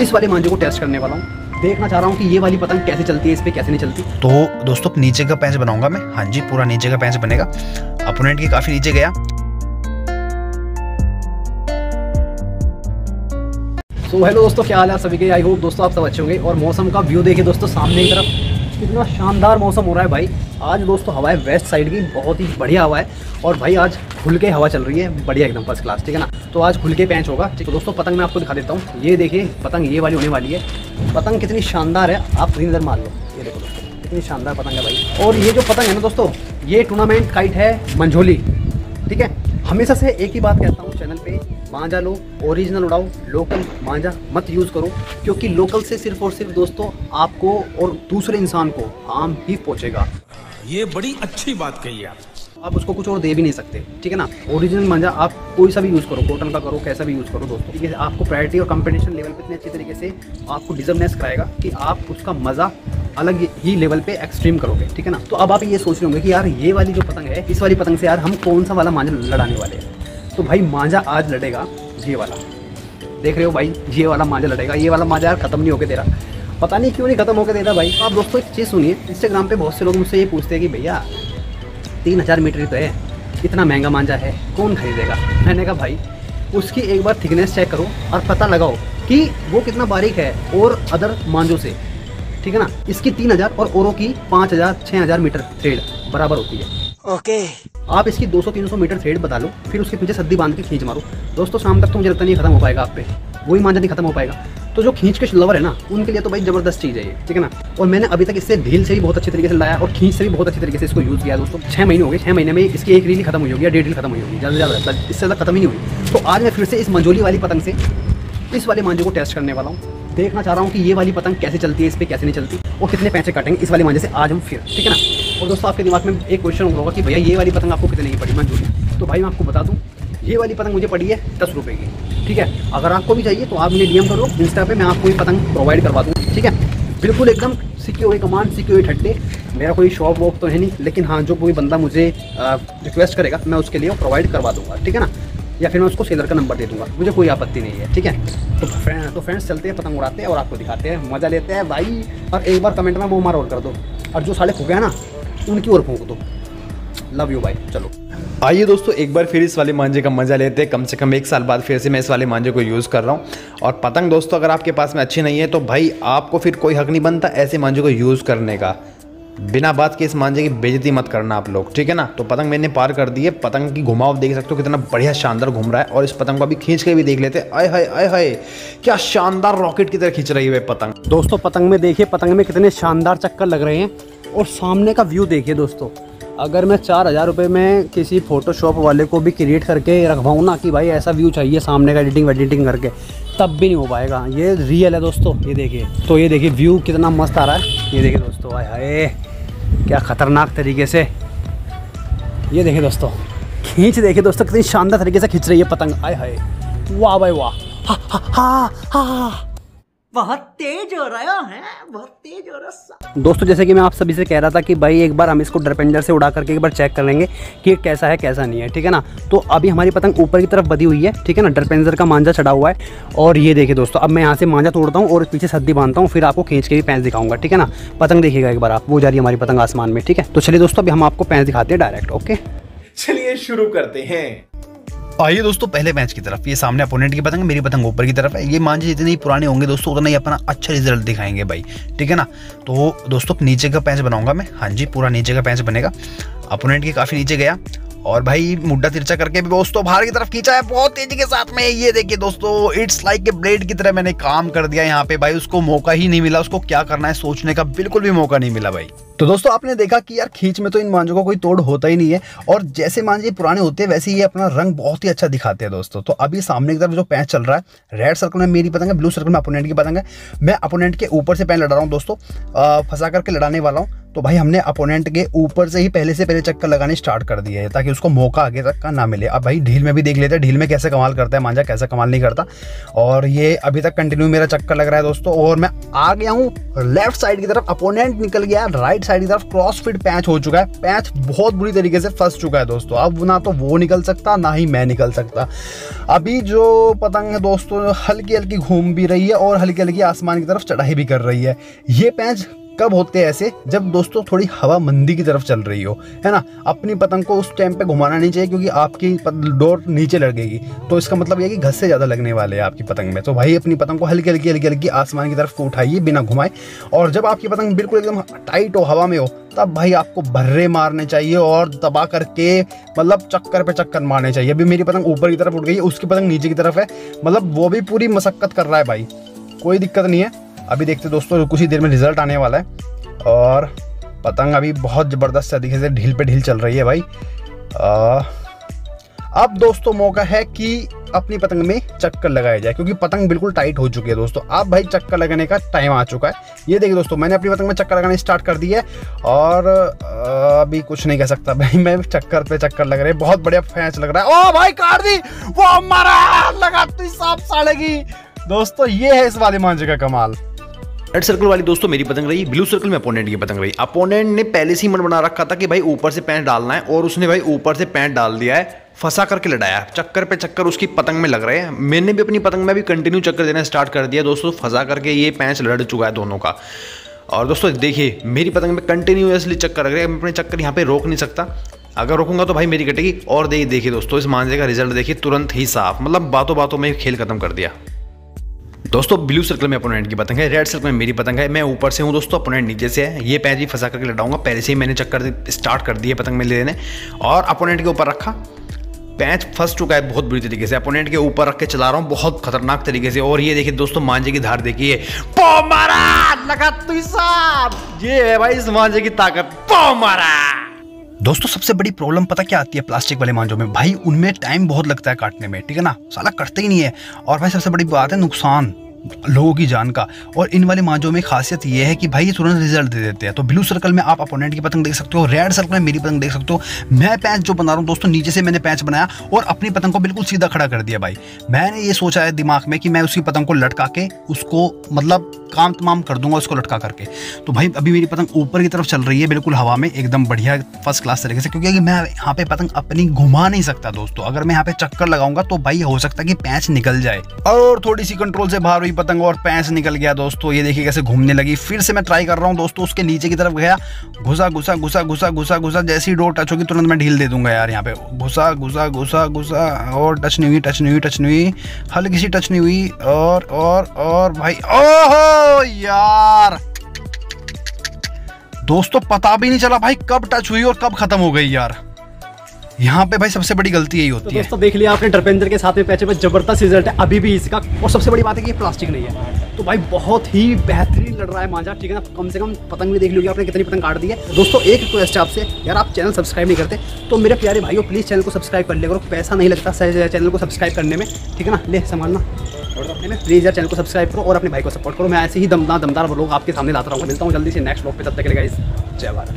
इस वाले मांझे को टेस्ट करने वाला हूँ, देखना चाह रहा हूँ कि ये वाली पतंग कैसे चलती है, इस पे कैसे नहीं चलती। तो दोस्तों नीचे का पैंच बनाऊंगा मैं, हाँ जी पूरा नीचे का पैंच बनेगा। अपोनेंट के काफी नीचे गया। तो हेलो दोस्तों, क्या हाल है सभी के। आई होप दोस्तों आप सब अच्छे होंगे। और मौसम का व्यू देखिए दोस्तों, सामने की तरफ कितना शानदार मौसम हो रहा है भाई। आज दोस्तों हवा है वेस्ट साइड की, बहुत ही बढ़िया हवा है। और भाई आज खुल के हवा चल रही है, बढ़िया एकदम फर्स्ट क्लास, ठीक है ना। तो आज खुल के पैंच होगा। तो दोस्तों पतंग मैं आपको दिखा देता हूँ। ये देखिए पतंग, ये वाली होने वाली है। पतंग कितनी शानदार है, आप नज़र मार लो। ये देखो दोस्तों कितनी शानदार पतंग है भाई। और ये जो पतंग है ना दोस्तों, ये टूर्नामेंट काइट है मंझोली, ठीक है। हमेशा से एक ही बात कहता हूँ चैनल पे, मांझा लो, ओरिजिनल उड़ाओ, लोकल मांझा मत यूज़ करो, क्योंकि लोकल से सिर्फ और सिर्फ दोस्तों आपको और दूसरे इंसान को हार्म ही पहुँचेगा। ये बड़ी अच्छी बात कही आप उसको कुछ और दे भी नहीं सकते, ठीक है ना। ओरिजिनल मांझा आप कोई सा भी यूज़ करो, कॉटन का करो, कैसा भी यूज़ करो दोस्तों, ठीक है। आपको प्रायोरिटी और कंपटीशन लेवल पर इतने अच्छे तरीके से आपको डिजर्वनेस कराएगा कि आप उसका मज़ा अलग ही लेवल पे एक्सट्रीम करोगे, ठीक है ना। तो अब आप ये सोच रहे होंगे कि यार ये वाली जो पतंग है, इस वाली पतंग से यार हम कौन सा वाला मांझा लड़ाने वाले हैं। तो भाई मांझा आज लड़ेगा ये वाला, देख रहे हो भाई, ये वाला मांझा लड़ेगा। ये वाला मांझा यार खत्म नहीं होकर दे रहा, पता नहीं क्यों नहीं खत्म होकर दे रहा भाई। आप दोस्तों एक चीज़ सुनिए, इंस्टाग्राम पर बहुत से लोग मुझसे ये पूछते हैं कि भैया 3000 मीटर तो है, इतना महंगा मांझा है कौन खरीदेगा। मैंने कहा भाई उसकी एक बार थिकनेस चेक करो और पता लगाओ कि वो कितना बारीक है और अदर मांझों से, ठीक है ना। इसकी 3000 और औरों की 5000-6000 मीटर थ्रेड बराबर होती है, ओके। आप इसकी 200-300 मीटर थ्रेड बता लो, फिर उसके पीछे सद्दी बांध के खींच मारो दोस्तों, शाम तक तो मुझे लगता नहीं खत्म हो पाएगा आप पे, वही मांझा नहीं खत्म हो पाएगा। तो जो खींच के लवर है ना, उनके लिए तो भाई जबरदस्त चीज़ है ये, ठीक है ना। और मैंने अभी तक इससे ढील से भी बहुत अच्छे तरीके से लाया और खींच से भी बहुत अच्छे तरीके से इसको यूज़ किया दोस्तों। 6 महीने हो गए, 6 महीने में इसकी एक रील खत्म हुई होगी या 1.5 रील खत्म हुई होगी, ज़्यादा इससे ज़्यादा खत्म ही नहीं हुई। तो आज मैं फिर से इस मंझोली वाली पतंग से इस वाले मांझे को टेस्ट करने वाला हूँ, देखना चाह रहा हूँ कि ये वाली पतंग कैसे चलती है, इस पर कैसे नहीं चलती और कितने पैसे काटेंगे इस वाले मांझे से आज हम फिर, ठीक है ना। और दोस्तों आपके दिमाग में एक क्वेश्चन होगा कि भैया ये वाली पतंग आपको कितने की पड़ी मंझोली। तो भाई मैं आपको बता दूँ, ये वाली पतंग मुझे पड़ी है 10 रुपये की, ठीक है। अगर आपको भी चाहिए तो आप मुझे डीएम करो इंस्टा पे, मैं आपको ये पतंग प्रोवाइड करवा दूँ, ठीक है। बिल्कुल एकदम सिक्योर कमांड, सिक्योर हट्टे, मेरा कोई शॉप वॉप तो है नहीं, लेकिन हाँ जो कोई बंदा मुझे रिक्वेस्ट करेगा मैं उसके लिए प्रोवाइड करवा दूँगा, ठीक है ना। या फिर मैं उसको सेलर का नंबर दे दूँगा, मुझे कोई आपत्ति नहीं है, ठीक है। तो फ्रेंड्स चलते हैं, पतंग उड़ाते हैं और आपको दिखाते हैं, मज़ा लेते हैं भाई। और एक बार कमेंट में वो मार और कर दो, और जो साले फूके हैं ना उनकी ओर फूँक दो। लव यू भाई। चलो आइए दोस्तों एक बार फिर इस वाले मांझे का मज़ा लेते हैं। कम से कम 1 साल बाद फिर से मैं इस वाले मांझे को यूज़ कर रहा हूँ। और पतंग दोस्तों अगर आपके पास में अच्छी नहीं है तो भाई आपको फिर कोई हक नहीं बनता ऐसे मांझे को यूज़ करने का। बिना बात के इस मांझे की बेइज्जती मत करना आप लोग, ठीक है ना। तो पतंग मैंने पार कर दी है, पतंग की घुमाव देख सकते हो कितना बढ़िया शानदार घूम रहा है। और इस पतंग को अभी खींच के भी देख लेते हैं। आय हाय क्या शानदार रॉकेट की तरह खींच रही है पतंग। दोस्तों पतंग में देखिए, पतंग में कितने शानदार चक्कर लग रहे हैं। और सामने का व्यू देखिए दोस्तों, अगर मैं 4000 रुपये में किसी फ़ोटोशॉप वाले को भी क्रिएट करके रखवाऊँ ना कि भाई ऐसा व्यू चाहिए सामने का एडिटिंग वेडिटिंग करके, तब भी नहीं हो पाएगा। ये रियल है दोस्तों, ये देखिए। तो ये देखिए व्यू कितना मस्त आ रहा है, ये देखिए दोस्तों। आय हाय क्या ख़तरनाक तरीके से, ये देखिए दोस्तों खींच, देखिए दोस्तों कितनी शानदार तरीके से खींच रही है पतंग। आय हाय वाह भाई वाह, बहुत तेज हो रहा है, बहुत तेज हो रहा है दोस्तों। जैसे कि मैं आप सभी से कह रहा था कि भाई एक बार हम इसको डरपेंजर से उड़ा करके एक बार चेक कर लेंगे कि कैसा है कैसा नहीं है, ठीक है ना। तो अभी हमारी पतंग ऊपर की तरफ बधी हुई है, ठीक है ना। डरपेंजर का मांझा चढ़ा हुआ है। और ये देखिए दोस्तों अब मैं यहाँ से मांझा तोड़ता हूँ और पीछे सद्दी बांधता हूँ, फिर आपको खींच के भी पैंच दिखाऊंगा, ठीक है ना। पतंग देखिएगा एक बार आप, वो जा रही है हमारी पतंग आसमान में, ठीक है। तो चलिए दोस्तों अभी हम आपको पैंच दिखाते हैं डायरेक्ट, ओके चलिए शुरू करते हैं। आइए दोस्तों पहले मैच की तरफ, ये सामने अपोनेंट की पतंग, मेरी पतंग ऊपर की तरफ है। ये मांझे जितने ही पुराने होंगे दोस्तों उतना ही अपना अच्छा रिजल्ट दिखाएंगे भाई, ठीक है ना। तो दोस्तों नीचे का पैंच बनाऊंगा मैं, हाँ जी पूरा नीचे का पैंच बनेगा। अपोनेंट के काफ़ी नीचे गया और भाई मुड्ढा तिरछा करके भी दोस्तों बाहर की तरफ खींचा है बहुत तेजी के साथ में। ये देखिए दोस्तों इट्स लाइक के ब्लेड की तरह मैंने काम कर दिया यहाँ पे भाई, उसको मौका ही नहीं मिला, उसको क्या करना है सोचने का बिल्कुल भी मौका नहीं मिला भाई। तो दोस्तों आपने देखा कि यार खींच में तो इन मांझों को कोई तोड़ होता ही नहीं है, और जैसे मांझे पुराने होते हैं वैसे ये अपना रंग बहुत ही अच्छा दिखाते हैं दोस्तों। तो अभी सामने की तरफ जो पैंच चल रहा है, रेड सर्कल में मेरी पतंग है, ब्लू सर्कल में अपोनेंट की पतंग है। मैं अपोनेंट के ऊपर से पैंच लड़ा रहा हूँ दोस्तों, फंसा करके लड़ाने वाला हूँ। तो भाई हमने अपोनेंट के ऊपर से पहले चक्कर लगाने स्टार्ट कर दिए है ताकि उसको मौका आगे तक का ना मिले। अब भाई ढील में भी देख लेते हैं, ढील में कैसे कमाल करता है मांझा, कैसे कमाल नहीं करता। और ये अभी तक कंटिन्यू मेरा चक्कर लग रहा है दोस्तों। और मैं आ गया हूँ लेफ्ट साइड की तरफ, अपोनेंट निकल गया राइट साइड की तरफ क्रॉसफिट पैच हो चुका है, पैच बहुत बुरी तरीके से फंस चुका है दोस्तों। अब ना तो वो निकल सकता ना ही मैं निकल सकता। अभी जो पतंग है दोस्तों हल्की हल्की घूम भी रही है और हल्की हल्की आसमान की तरफ चढ़ाई भी कर रही है। ये पैच कब होते हैं ऐसे, जब दोस्तों थोड़ी हवा मंदी की तरफ चल रही हो, है ना। अपनी पतंग को उस टाइम पे घुमाना नहीं चाहिए क्योंकि आपकी डोर नीचे लगेगी, तो इसका मतलब ये कि घस से ज़्यादा लगने वाले हैं आपकी पतंग में। तो भाई अपनी पतंग को हल्की हल्की हल्की हल्की आसमान की तरफ को उठाइए बिना घुमाए, और जब आपकी पतंग बिल्कुल एकदम टाइट हो, हवा में हो, तब भाई आपको भर्रे मारने चाहिए और दबा करके मतलब चक्कर पे चक्कर मारने चाहिए। अभी मेरी पतंग ऊपर की तरफ उठ गई है, उसकी पतंग नीचे की तरफ है, मतलब वो भी पूरी मशक्क़त कर रहा है भाई। कोई दिक्कत नहीं है, अभी देखते दोस्तों कुछ ही देर में रिजल्ट आने वाला है। और पतंग अभी बहुत ज़बरदस्त तरीके से ढील पे ढील चल रही है भाई। अब दोस्तों मौका है कि अपनी पतंग में चक्कर लगाया जाए क्योंकि पतंग बिल्कुल टाइट हो चुकी है दोस्तों। अब भाई चक्कर लगाने का टाइम आ चुका है। ये देखिए दोस्तों, मैंने अपनी पतंग में चक्कर लगाने स्टार्ट कर दी है और अभी कुछ नहीं कह सकता भाई मैं। चक्कर पे चक्कर लग रहे हैं, बहुत बढ़िया फैंस लग रहा है। ओ भाई काट दी, वो हमारा लगाती साफ साड़ेगी दोस्तों। ये है इस वाले मांझे का कमाल। रेड सर्कल वाली दोस्तों मेरी पतंग रही, ब्लू सर्कल में अपोनेंट की पतंग रही। अपोनेंट ने पहले से ही मन बना रखा था कि भाई ऊपर से पैंट डालना है, और उसने भाई ऊपर से पैंट डाल दिया है, फंसा करके लड़ाया। चक्कर पे चक्कर उसकी पतंग में लग रहे हैं। मैंने भी अपनी पतंग में भी कंटिन्यू चक्कर देना स्टार्ट कर दिया दोस्तों, फंसा करके ये पैंच लड़ चुका है दोनों का। और दोस्तों देखिए मेरी पतंग में कंटिन्यूसली चक्कर लग रहे हैं, मैं अपने चक्कर यहाँ पर रोक नहीं सकता, अगर रोकूंगा तो भाई मेरी कटेगी। और देखिए दोस्तों इस मांझे का रिजल्ट देखिए, तुरंत ही साफ, मतलब बातों बातों में खेल खत्म कर दिया दोस्तों। ब्लू सर्कल में अपोनेंट की पतंग है, रेड सर्कल में मेरी पतंग है, मैं ऊपर से हूँ दोस्तों, अपोनेंट नीचे से है। ये पैंच भी फंसा करके लड़ाऊंगा, पहले से ही मैंने चक्कर स्टार्ट कर दी है पतंग में लेने, और अपोनेंट के ऊपर रखा, पैंच फंस चुका है बहुत बुरी तरीके से, अपोनेंट के ऊपर रख के चला रहा हूँ बहुत खतरनाक तरीके से। और ये देखिए दोस्तों मांझे की धार देखिए, पो मारा लगा तुई साहब, ये है भाई इस मांझे की ताकत, पो मारा। दोस्तों सबसे बड़ी प्रॉब्लम पता क्या आती है प्लास्टिक वाले मांझों में भाई, उनमें टाइम बहुत लगता है काटने में, ठीक है ना, साला कटते ही नहीं है। और भाई सबसे बड़ी बात है नुकसान लोगों की जान का। और इन वाले मांझों में खासियत ये है कि भाई ये तुरंत रिजल्ट दे देते हैं। तो ब्लू सर्कल में आप अपोनेंट की पतंग देख सकते हो, रेड सर्कल में मेरी पतंग देख सकते हो। मैं पैंच जो बना रहा हूँ दोस्तों, नीचे से मैंने पैंच बनाया और अपनी पतंग को बिल्कुल सीधा खड़ा कर दिया भाई। मैंने ये सोचा है दिमाग में कि मैं उसकी पतंग को लटका के उसको मतलब काम तमाम कर दूंगा उसको लटका करके। तो भाई अभी मेरी पतंग ऊपर की तरफ चल रही है बिल्कुल हवा में, एकदम बढ़िया फर्स्ट क्लास तरीके से, क्योंकि मैं यहाँ पे पतंग अपनी घुमा नहीं सकता दोस्तों। अगर मैं यहाँ पे चक्कर लगाऊंगा तो भाई हो सकता है कि पैंच निकल जाए, और थोड़ी सी कंट्रोल से बाहर पतंग और पैंच निकल गया दोस्तों। ये देखिए कैसे घूमने लगी, फिर से मैं ट्राई कर रहा हूं दोस्तों, उसके नीचे की तरफ गया, घुसा घुसा घुसा घुसा घुसा घुसा, जैसी डोर टच होगी तुरंत मैं ढील दे दूंगा यार। यहाँ पे घुसा घुसा घुसा घुसा और टच नहीं हुई, टच नहीं हुई, टच नहीं हुई, हल्की सी टच नहीं हुई, और भाई ओहो यार दोस्तों पता भी नहीं चला भाई कब टच हुई और कब खत्म हो गई यार। यहाँ पे भाई सबसे बड़ी गलती यही होती है। दोस्तों देख लिया आपने डरपेंजर के साथ में पैच पर जबरदस्त रिजल्ट है अभी भी इसका, और सबसे बड़ी बात है कि ये प्लास्टिक नहीं है। तो भाई बहुत ही बेहतरीन लड़ रहा है मांझा, ठीक है ना। कम से कम पतंग भी देख लीजिए आपने कितनी पतंग काट दी है। दोस्तों एक रिक्वेस्ट है आपसे यार, आप चैनल सब्सक्राइब नहीं करते तो मेरे प्यारे भाइयों प्लीज़ चैनल को सब्सक्राइब कर लिया करो, पैसा नहीं लगता चैनल को सब्सक्राइब करने में, ठीक है ना। ले संभालना और अपने में प्लीज़ यार चैनल को सब्सक्राइब करो और अपने भाई को सपोर्ट करो। मैं ऐसे ही दमदार व्लॉग आपके सामने लाता रहूँगा। मिलता हूँ जल्दी से नेक्स्ट व्लॉग पे, तब तक के लिए गाइस जय भारत।